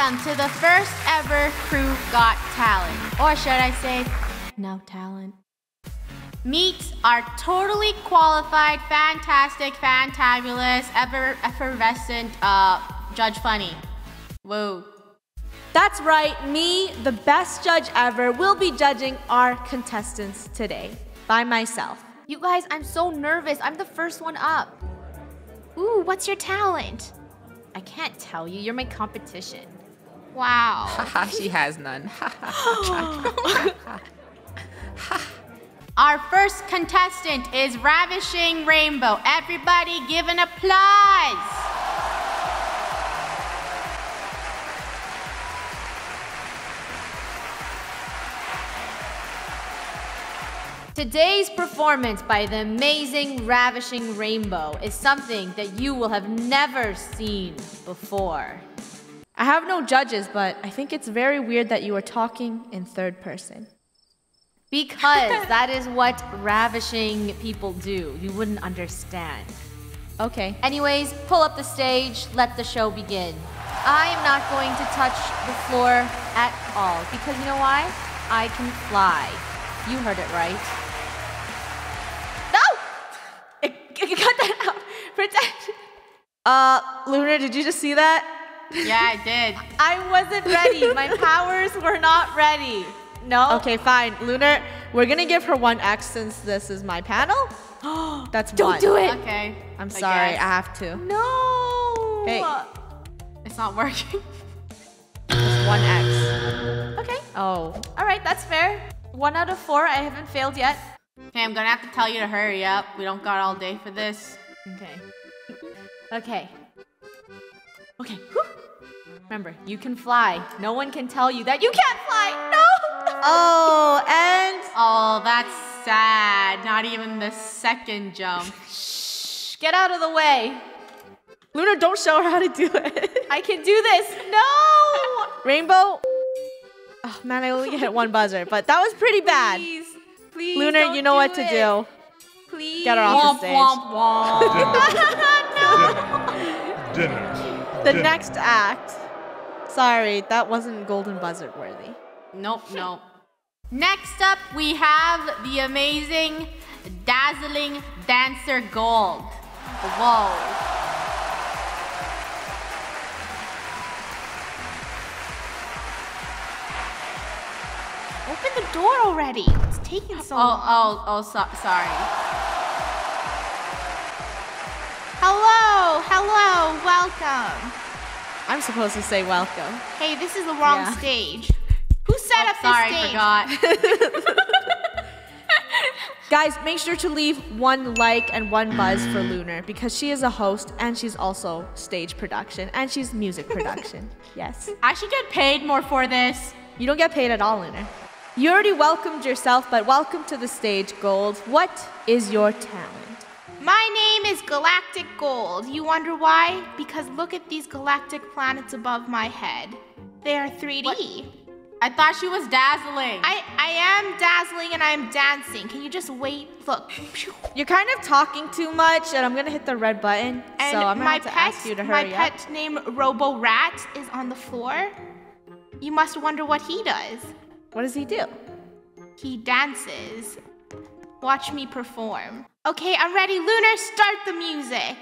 welcome to the first ever Krew's Got Talent, or should I say, no talent. Meet our totally qualified, fantastic, fantabulous, ever effervescent Judge Funny. Whoa. That's right, me, the best judge ever, will be judging our contestants today, by myself. You guys, I'm so nervous. I'm the first one up. Ooh, what's your talent? I can't tell you, you're my competition. Wow. Haha, she has none. Our first contestant is Ravishing Rainbow. Everybody give an applause. Today's performance by the amazing Ravishing Rainbow is something that you will have never seen before. I have no judges, but I think it's very weird that you are talking in third person. Because that is what ravishing people do. You wouldn't understand. Okay. Anyways, pull up the stage, let the show begin. I am not going to touch the floor at all, because you know why? I can fly. You heard it right. You cut that out. Pretend. Lunar, did you just see that? Yeah, I did. I wasn't ready. My powers were not ready. No? Okay, fine. Lunar, we're gonna give her 1x since this is my panel. That's one. Don't do it. Okay. I'm sorry. I have to. No. Hey. It's not working. It's 1x. Okay. Oh. All right, that's fair. 1 out of 4. I haven't failed yet. Okay, I'm gonna have to tell you to hurry up. We don't got all day for this. Okay. Okay. Okay. Whew. Remember, you can fly. No one can tell you that you can't fly. No. Oh, and oh, that's sad. Not even the second jump. Shh. Get out of the way. Lunar, don't show her how to do it. I can do this. No. Rainbow. Oh man, I only hit one buzzer, but that was pretty bad. Please, please. Lunar, you know what to do. Please. Get her off the stage. Womp, womp. Dinner. The next act. Sorry, that wasn't golden buzzard worthy. Nope, nope. Next up, we have the amazing, dazzling dancer Gold. Whoa. Open the door already. It's taking so long. Oh, sorry. Hello, welcome. I'm supposed to say welcome. Hey, this is the wrong stage. Who set up this stage? Sorry, forgot. Guys, make sure to leave 1 like and 1 buzz for Lunar, because she is a host and she's also stage production and she's music production. Yes. I should get paid more for this. You don't get paid at all, Lunar. You already welcomed yourself, but welcome to the stage, Gold. What is your talent? My name is Galactic Gold. You wonder why? Because look at these galactic planets above my head. They are 3D. What? I thought she was dazzling. I am dazzling and I am dancing. Can you just wait? Look. You're kind of talking too much, and I'm going to hit the red button. And so I'm going to have to ask you to hurry up. My pet named Robo-Rat is on the floor. You must wonder what he does. What does he do? He dances. Watch me perform. Okay, I'm ready. Lunar, start the music.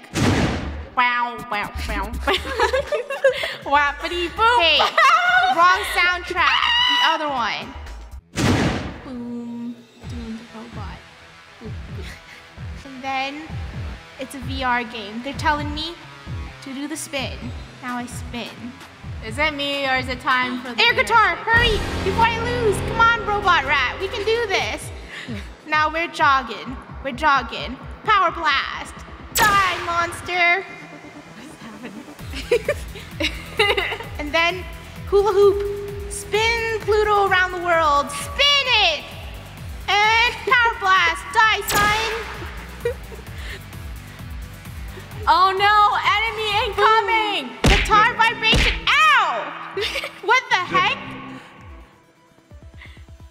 Wow, wow, wow. Wappity boom. Hey, wrong soundtrack. The other one. Boom, doing the robot. Boom, boom. And then it's a VR game. They're telling me to do the spin. Now I spin. Is it me or is it time for the air guitar? Hurry before I lose. Come on, Robot Rat. We can do this. Now we're jogging. We're jogging. Power blast. Die, monster. What's happening? And then hula hoop. Spin Pluto around the world. Spin it. And power blast. Die, son. Oh no, enemy incoming. Boom. Guitar vibration. What the heck?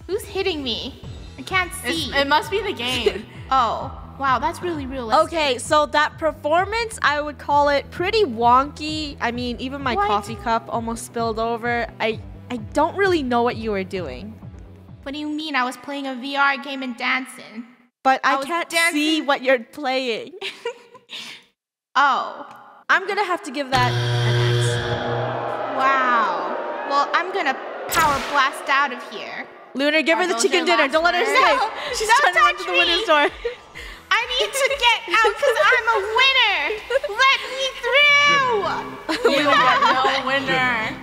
Who's hitting me? I can't see. It must be the game. Oh. Wow, that's really realistic. Okay, so that performance, I would call it pretty wonky. I mean, even my coffee cup almost spilled over. I don't really know what you were doing. What do you mean? I was playing a VR game and dancing. But I can't see what you're playing. Oh. I'm going to have to give that an X. Wow. Well, I'm going to power blast out of here. Lunar, give her the chicken dinner. Don't let her stay. She's trying to run to the window store. I need to get out because I'm a winner. Let me through. You are no winner.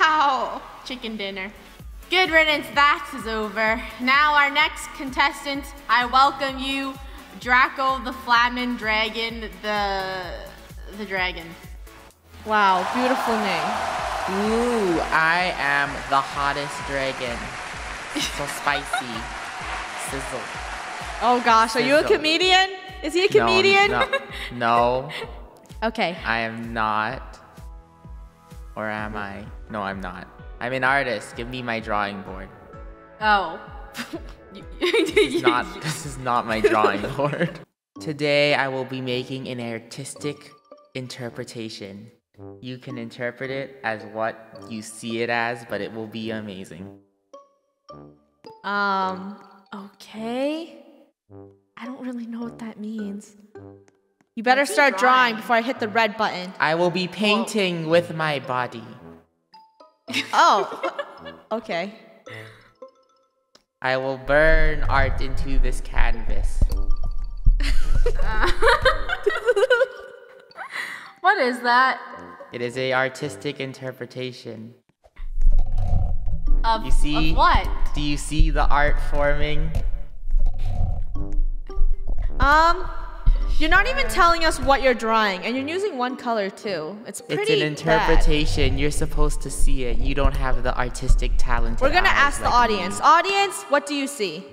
Ow. Chicken dinner. Good riddance, that is over. Now our next contestant, I welcome you, Draco the Flamin' Dragon, the dragon. Wow, beautiful name. Ooh, I am the hottest dragon. So spicy. Sizzle. Oh gosh, are you a comedian? Is he a comedian? No. Okay. I am not. Or am I? No, I'm not. I'm an artist. Give me my drawing board. Oh. This is not my drawing board. Today, I will be making an artistic interpretation. You can interpret it as what you see it as, but it will be amazing. Okay. I don't really know what that means. You better start drawing before I hit the red button. I will be painting with my body. Oh, okay. I will burn art into this canvas. What is that? It is a artistic interpretation. Of, of what? Do you see the art forming? You're not even telling us what you're drawing, and you're using one color too. It's pretty It's an interpretation. Bad. You're supposed to see it. You don't have the artistic talent. We're gonna ask the audience. Audience, what do you see?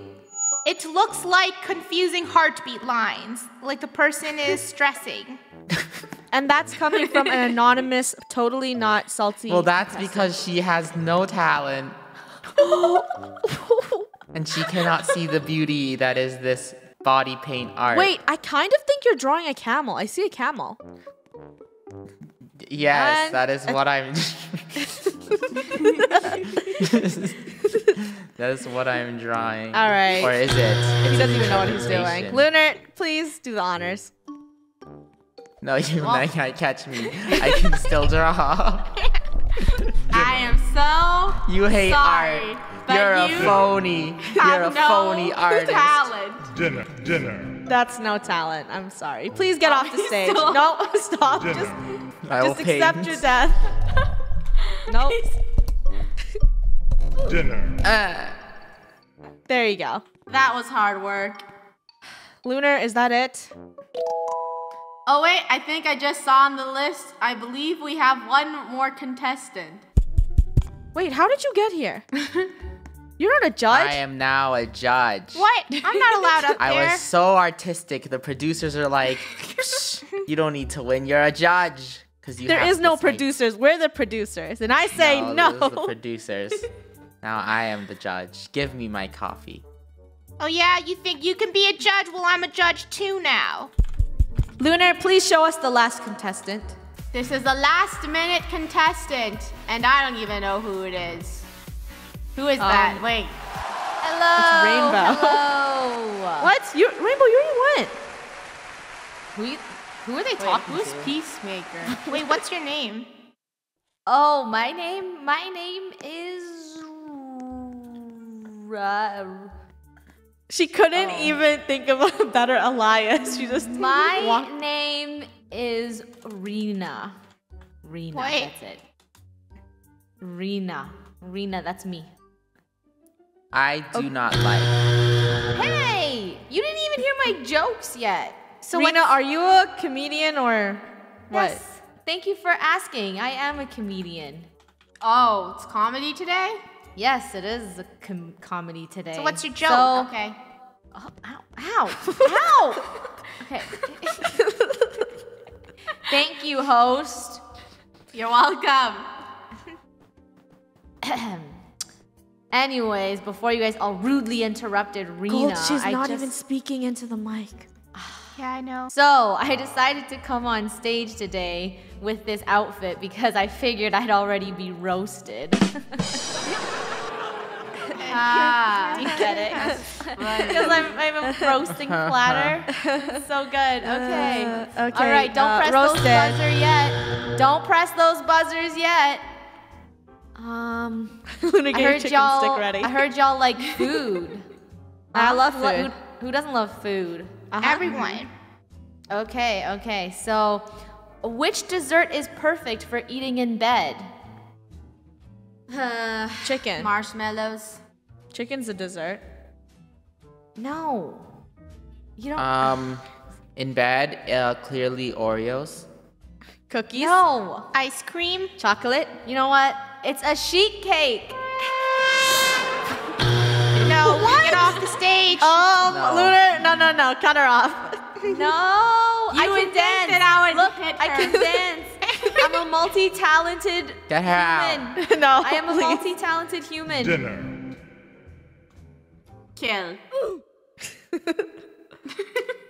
It looks like confusing heartbeat lines, like the person is stressing. And that's coming from an anonymous, totally not salty. Well, that's because she has no talent. And she cannot see the beauty that is this body paint art. Wait, I kind of think you're drawing a camel. I see a camel. Yes, and that is what I'm... That is what I'm drawing. All right. Or is it? He doesn't even know what he's doing. Lunar, please do the honors. No, you can't catch me. I can still draw. I am so You hate sorry, art. But You're you a phony. You're a no phony artist. Talent. Dinner. That's no talent. I'm sorry. Please get off the stage. No, stop. Dinner. Just accept your death. Nope. Dinner. There you go. That was hard work. Lunar, is that it? Oh wait, I think I just saw on the list, I believe we have one more contestant. Wait, how did you get here? You're not a judge? I am now a judge. What? I'm not allowed up there. I was so artistic. The producers are like, you don't need to win, you're a judge. You there is no producers, we're the producers. And I say no. This is the producers. Now I am the judge. Give me my coffee. Oh yeah, you think you can be a judge? Well, I'm a judge too now. Lunar, please show us the last contestant. This is the last-minute contestant, and I don't even know who it is. Who is that? Wait. Hello. It's Rainbow. Hello. What? You, Rainbow, you already won. Who are they talking to? Who's Peacemaker? Wait, what's your name? Oh, my name? My name is... She couldn't even think of a better alias. She just My name is Rina. Rina, that's it. Rina. Rina, that's me. I do not like. Hey! You didn't even hear my jokes yet. So Rina, are you a comedian or what? Yes. Thank you for asking. I am a comedian. Oh, it's comedy today? Yes, it is a comedy today. So what's your joke? So, okay. Oh, ow, ow, ow! Okay. Thank you, host. You're welcome. Anyways, before you guys all rudely interrupted Rina, she's not even speaking into the mic. Yeah, I know. So I decided to come on stage today with this outfit because I figured I'd already be roasted. Ah, you get it. Because I'm a roasting platter. So good. Okay. Okay. All right. Don't press those buzzers yet. Don't press those buzzers yet. I heard y'all like food. I love food. Who doesn't love food? Everyone. Okay. Okay. So, which dessert is perfect for eating in bed? Chicken. Marshmallows. Chicken's a dessert. No. You don't. In bed, clearly Oreos. Cookies. No. Ice cream. Chocolate. You know what? It's a sheet cake. No, what? Get off the stage. Oh, no. Luna, no, cut her off. No, you I can dance. I would look, I can dance. I'm a multi-talented human. No, I am a multi-talented human. Dinner. Kill.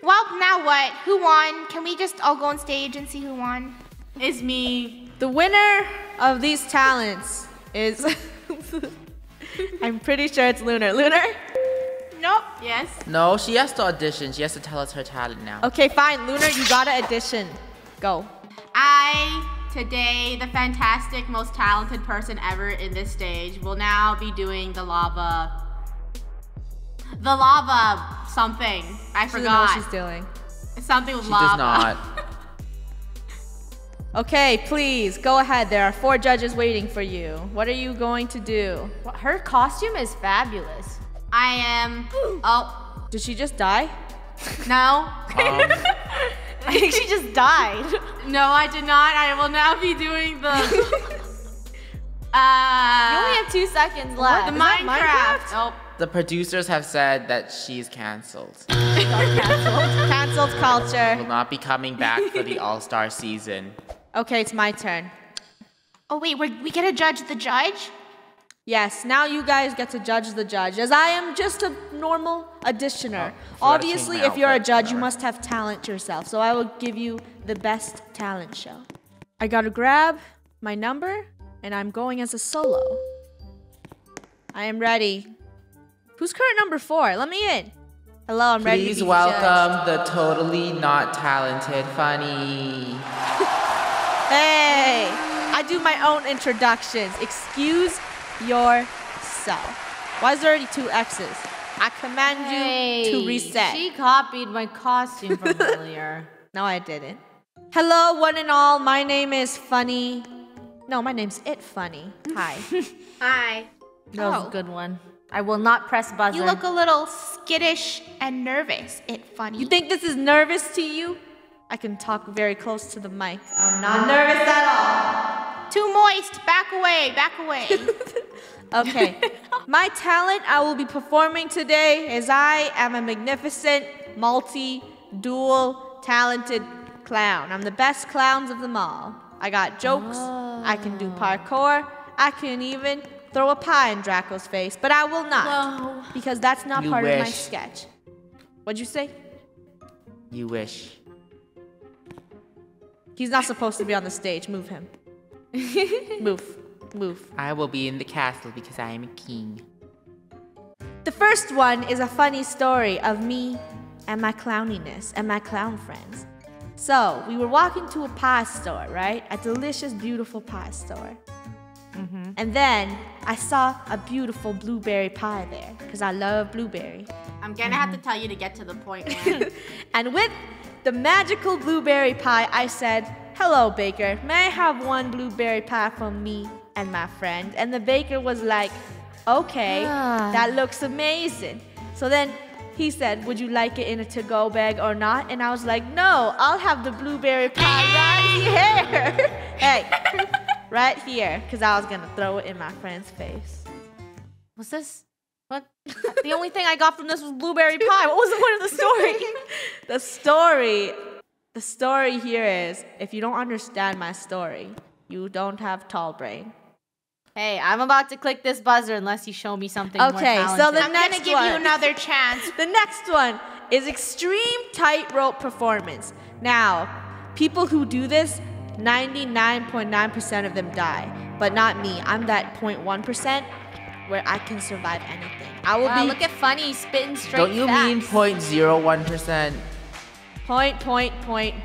Well, now what? Who won? Can we just all go on stage and see who won? It's me. The winner of these talents is... I'm pretty sure it's Lunar. Lunar? Nope. Yes. No, she has to audition. She has to tell us her talent now. Okay, fine. Lunar, you gotta audition. Go. Today, the fantastic, most talented person ever in this stage, will now be doing the lava... The lava something. I forgot. She doesn't know what she's doing. Something with lava. She does not. Okay, please, go ahead. There are 4 judges waiting for you. What are you going to do? Her costume is fabulous. I am... Oh. Did she just die? No. I think she just died. No, I did not. I will now be doing the... You only have 2 seconds left. The Minecraft. Nope. The producers have said that she's canceled. Canceled culture. Will not be coming back for the All-Star season. Okay, it's my turn. Oh wait, we get to judge the judge? Yes, now you guys get to judge the judge, as I am just a normal auditioner. Oh, obviously, if you're a judge, you must have talent yourself, so I will give you the best talent show. I gotta grab my number, and I'm going as a solo. I am ready. Who's current number 4? Let me in. Hello, I'm ready. Please welcome the totally not talented funny. Hey, I do my own introductions. Excuse yourself. Why is there already 2 X's? I command you to reset. She copied my costume from earlier. No, I didn't. Hello, one and all. My name is Funny. No, my name's It Funny. Hi. Hi. That was a good one. I will not press buzzer. You look a little skittish and nervous, It Funny. You think this is nervous to you? I can talk very close to the mic. I'm not nervous at all. Too moist. Back away. Back away. Okay. My talent I will be performing today is I am a magnificent, multi-dual, talented clown. I'm the best clowns of them all. I got jokes. Oh. I can do parkour. I can even... throw a pie in Draco's face, but I will not. Whoa. Because that's not part of my sketch. What'd you say? You wish. He's not supposed to be on the stage. Move him. Move. I will be in the castle because I am a king. The first one is a funny story of me and my clowniness and my clown friends. So we were walking to a pie store, right? A delicious, beautiful pie store. Mm-hmm. And then I saw a beautiful blueberry pie there because I love blueberry. I'm gonna have to tell you to get to the point. And with the magical blueberry pie, I said, "Hello, baker. May I have one blueberry pie for me and my friend?" And the baker was like, "Okay, that looks amazing." So then he said, "Would you like it in a to-go bag or not?" And I was like, "No, I'll have the blueberry pie right here." Right here, because I was going to throw it in my friend's face. What's this? What? The only thing I got from this was blueberry pie. What was the point of the story? The story here is, if you don't understand my story, you don't have tall brain. Hey, I'm about to click this buzzer unless you show me something more talented. Okay, so the next one. I'm going to give you another chance. The next one is extreme tightrope performance. Now, people who do this, 99.9% of them die, but not me. I'm that 0.1% where I can survive anything. I will be. Look at Funny spitting straight. Don't you mean 0.01%? Point,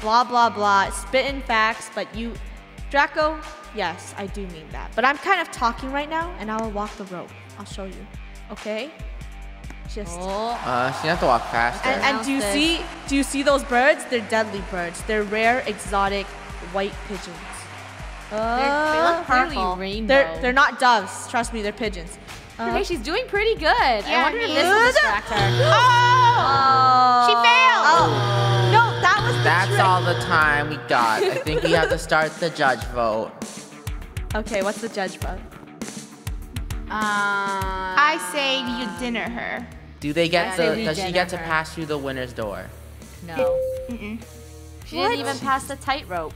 blah, blah, blah. Spitting facts, but you, Draco, yes, I do mean that. But I'm kind of talking right now, and I will walk the rope. I'll show you. Okay? Just. She has to walk faster. And do you see those birds? They're deadly birds. They're rare, exotic, white pigeons. They look purple. They're not doves. Trust me, they're pigeons. Okay, she's doing pretty good. Yeah, I wonder if this will distract her. Oh! She failed! Oh. No, that was the trick. That's all the time we got. I think we have to start the judge vote. Okay, what's the judge vote? I say you dinner her. Do they get does she get to pass through the winner's door? No. Mm-mm. She didn't even pass the tightrope.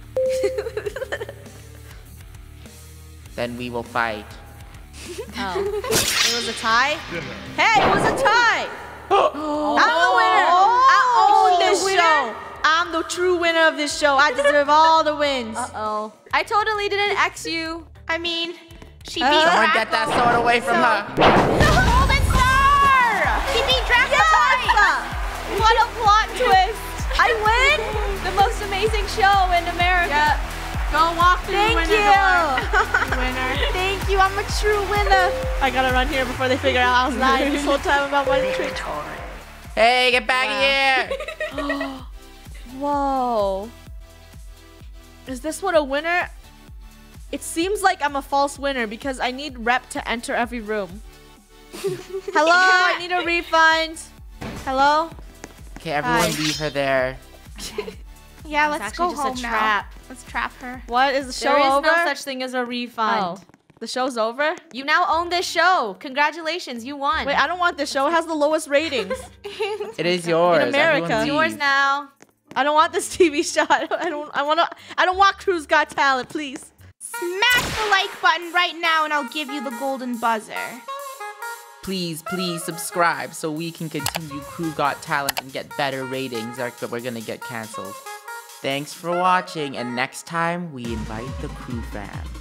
Then we will fight. Oh. It was a tie? Hey, it was a tie! I'm the winner! I own this show! I'm the true winner of this show. I deserve all the wins. Uh-oh. I totally didn't X you. I mean, she beat Draco. Someone get that sword away from her. The golden star! She beat Draco! Yes! What a plot twist! I win the most amazing show in America. Yep. Go walk through the winner. Thank you, I'm a true winner. I gotta run here before they figure out I was lying this whole time about my trick. Hey, get back here. Whoa. Is this what a winner? It seems like I'm a false winner because I need rep to enter every room. Hello, I need a refund. Hello? Okay, everyone leave her there. Yeah, let's go home now. Let's trap her. What is the show over? There is no such thing as a refund. Oh. The show's over? You now own this show. Congratulations, you won. Wait, I don't want this show. It has the lowest ratings. It is yours. In America. It's yours now. I don't want this TV show. I don't want Krew's Got Talent, please. Smash the like button right now and I'll give you the golden buzzer. Please, please subscribe so we can continue Krew's Got Talent and get better ratings, or we're gonna get canceled. Thanks for watching, and next time we invite the Krew fam.